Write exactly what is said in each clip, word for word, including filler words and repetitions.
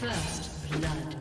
First blood.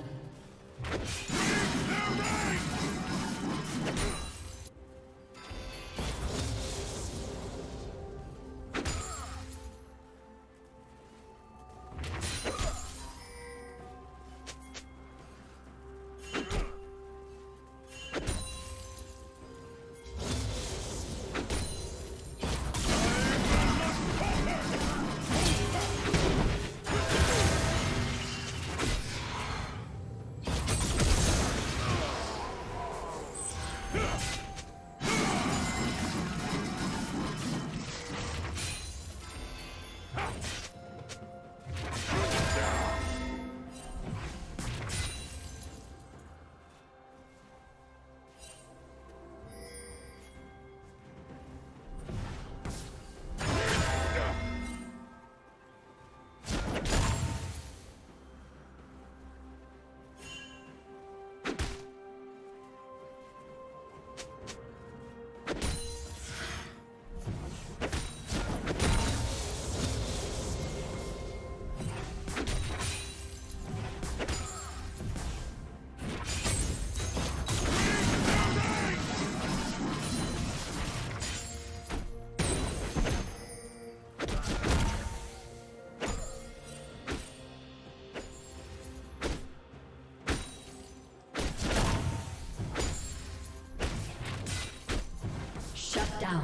Down.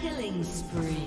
Killing spree.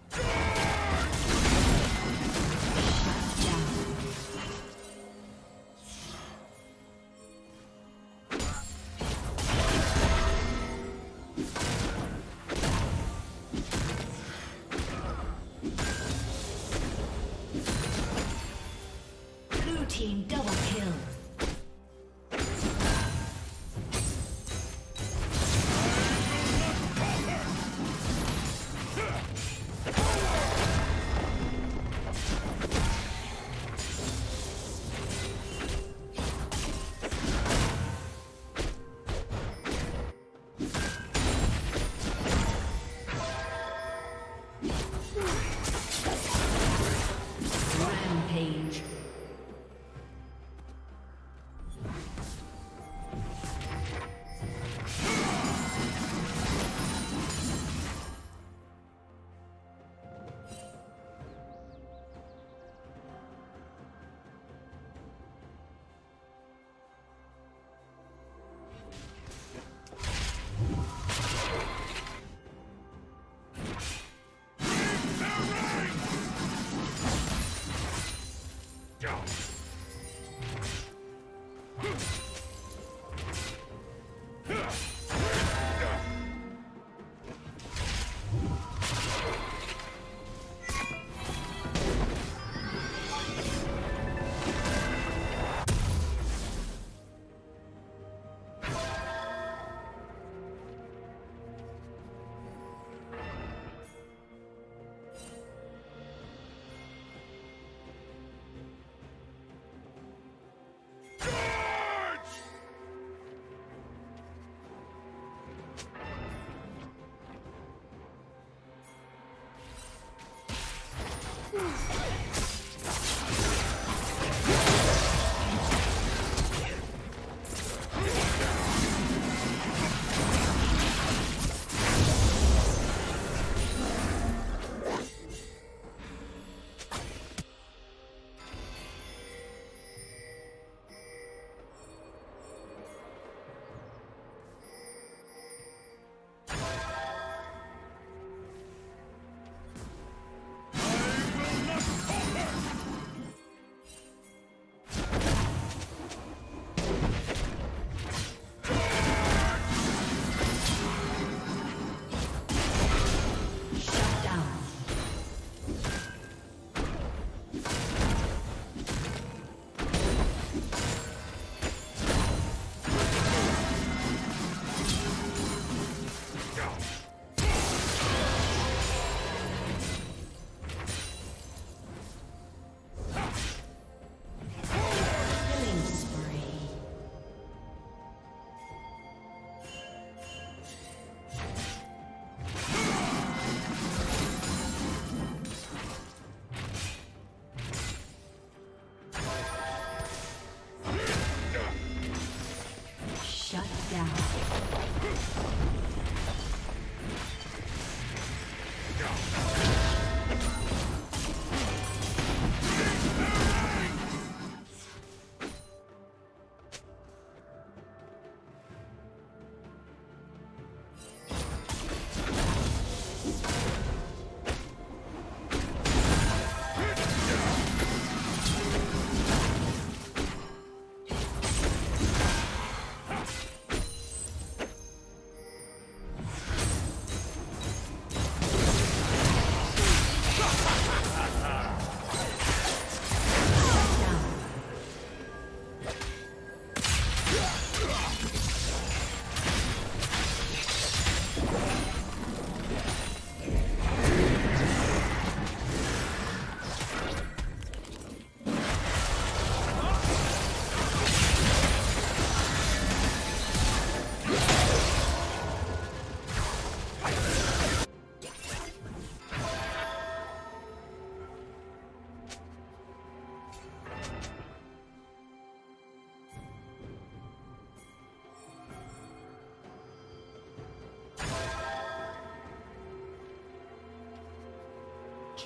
Shut down.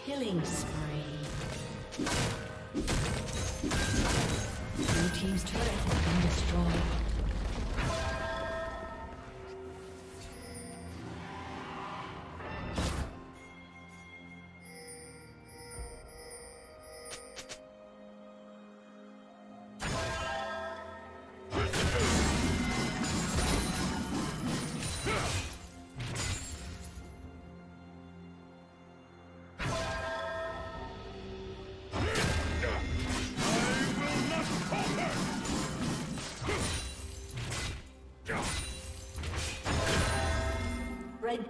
Killing spree. Blue team's turret has been destroyed. Red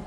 Double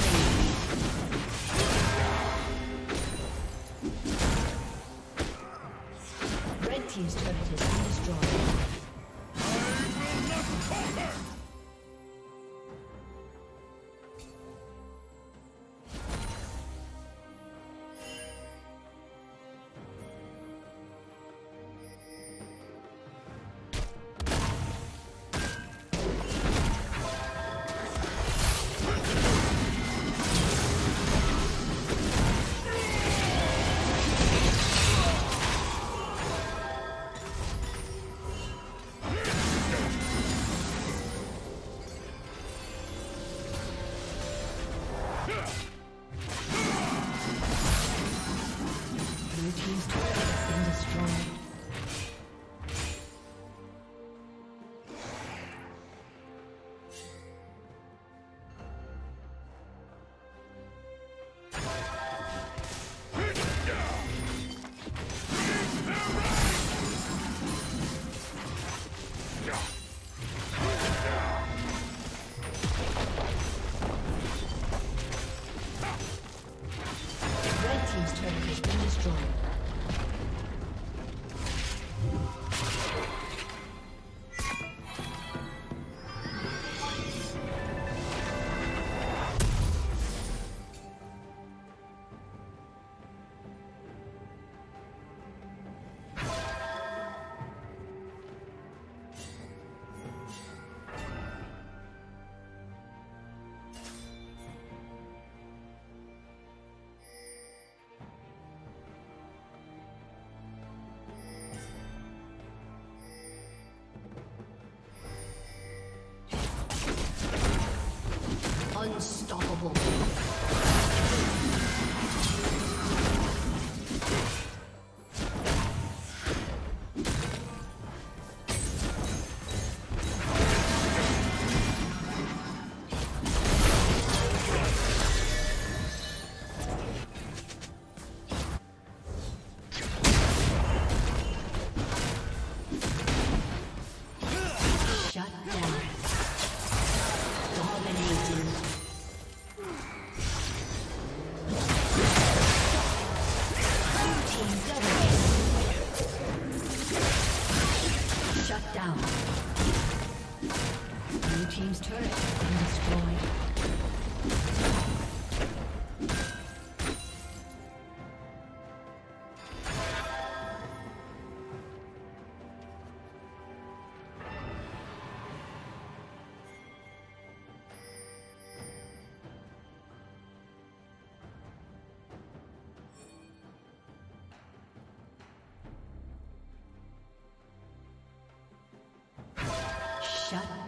Red team's turret has been destroyed. Unstoppable. Shut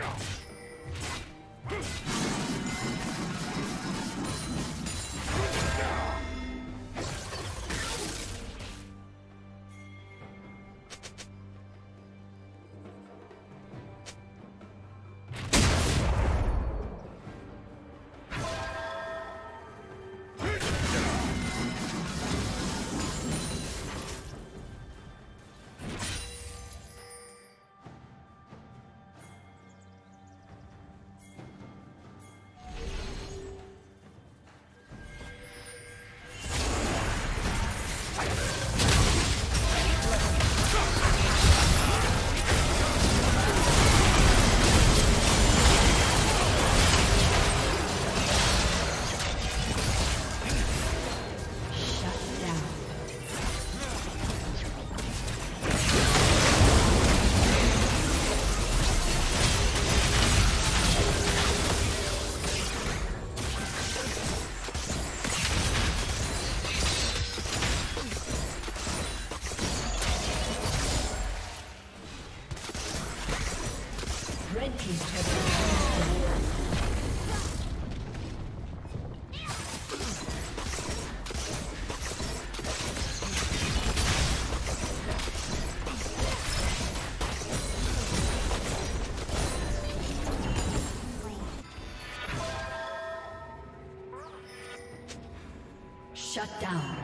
Shut down.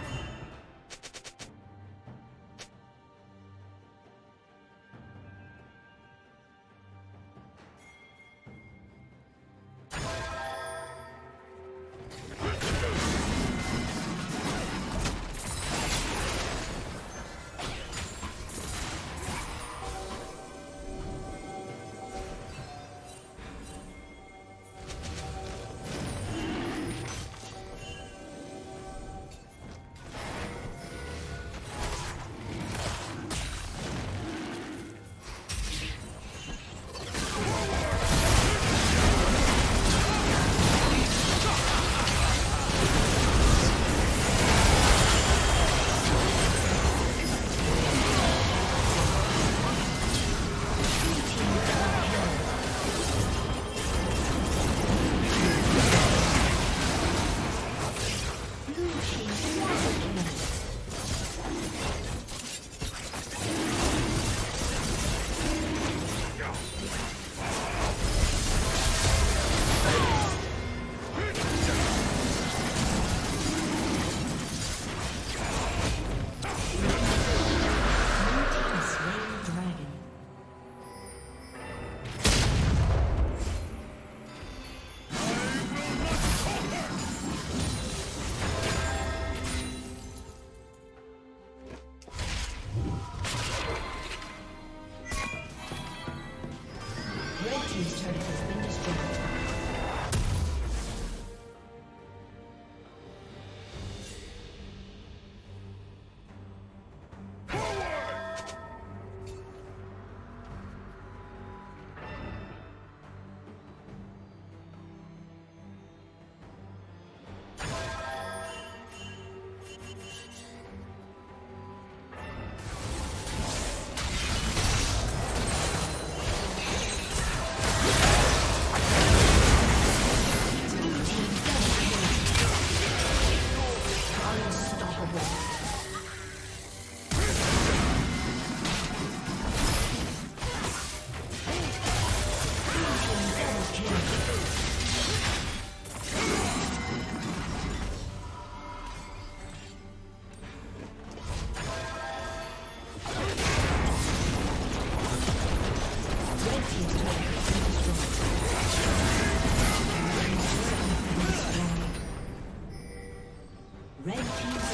Red team.